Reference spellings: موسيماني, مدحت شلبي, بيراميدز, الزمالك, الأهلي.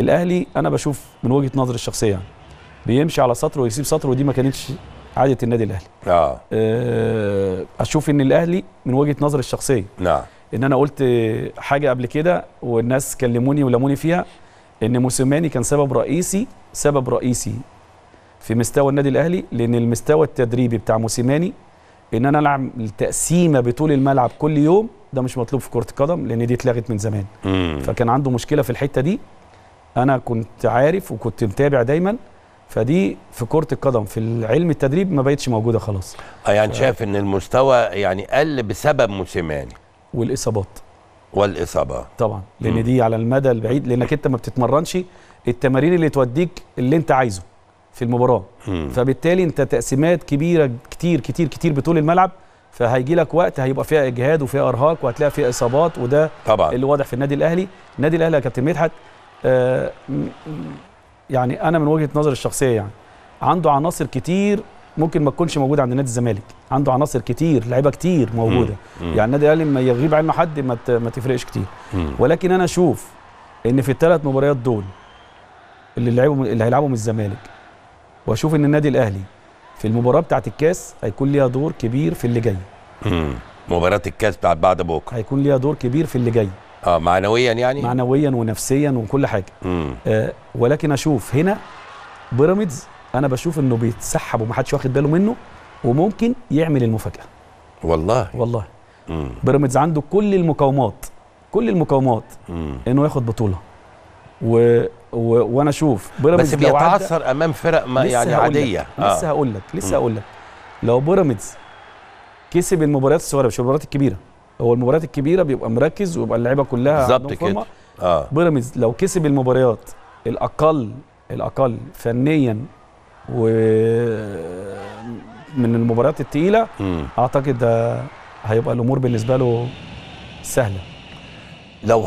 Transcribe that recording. الاهلي انا بشوف من وجهه نظري الشخصيه يعني بيمشي على سطر ويسيب سطر، ودي ما كانتش عاده النادي الاهلي. اشوف ان الاهلي من وجهه نظري الشخصيه ان انا قلت حاجه قبل كده والناس كلموني ولموني فيها، ان موسيماني كان سبب رئيسي في مستوى النادي الاهلي، لان المستوى التدريبي بتاع موسيماني ان انا العب التقسيمه بطول الملعب كل يوم، ده مش مطلوب في كره القدم لان دي اتلغت من زمان. فكان عنده مشكله في الحته دي، انا كنت عارف وكنت متابع دايما، فدي في كره القدم في علم التدريب ما بقتش موجوده خلاص. يعني شايف ان المستوى يعني قل بسبب موسيماني والاصابات طبعا، لان دي على المدى البعيد، لانك انت ما بتتمرنش التمارين اللي توديك اللي انت عايزه في المباراه. فبالتالي انت تقسيمات كبيره كتير كتير كتير بطول الملعب، فهيجي لك وقت هيبقى فيها اجهاد وفيها ارهاق وهتلاقي فيها اصابات، وده طبعا اللي واضح في النادي الاهلي. النادي الاهلي يا كابتن مدحت يعني انا من وجهه نظري الشخصيه يعني عنده عناصر كتير ممكن ما تكونش موجوده عند نادي الزمالك، عنده عناصر كتير لعيبه كتير موجوده. يعني النادي الاهلي لما يغيب عنه حد ما تفرقش كتير. ولكن انا اشوف ان في الثلاث مباريات دول اللي هيلعبهم الزمالك، واشوف ان النادي الاهلي في المباراه بتاعه الكاس هيكون ليها دور كبير في اللي جاي. مباراه الكاس بتاعت بعد بكره هيكون ليها دور كبير في اللي جاي. معنويا يعني معنويا ونفسيا وكل حاجه. ولكن اشوف هنا بيراميدز انا بشوف انه بيتسحب ومحدش واخد باله منه، وممكن يعمل المفاجاه. والله بيراميدز عنده كل المقاومات انه ياخد بطوله، وانا اشوف بيراميدز بس بيتعثر امام فرق ما يعني عاديه. لسه هقول لك لو بيراميدز كسب المباريات الصغيره مش المباريات الكبيره، هو المباريات الكبيره بيبقى مركز ويبقى اللعيبه كلها بالظبط كده. بيراميدز لو كسب المباريات الاقل فنيا ومن المباريات الثقيله، اعتقد هيبقى الامور بالنسبه له سهله لو